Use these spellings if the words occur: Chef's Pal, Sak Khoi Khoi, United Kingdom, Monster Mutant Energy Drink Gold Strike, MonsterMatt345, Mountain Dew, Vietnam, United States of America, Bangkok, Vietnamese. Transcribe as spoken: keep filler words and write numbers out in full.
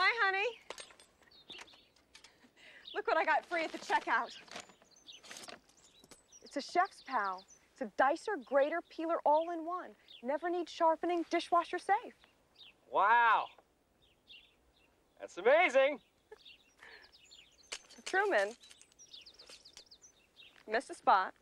Hi, honey. Look what I got free at the checkout. It's a Chef's Pal. It's a dicer, grater, peeler, all in one. Never need sharpening, dishwasher safe. Wow. That's amazing. Truman, missed a spot.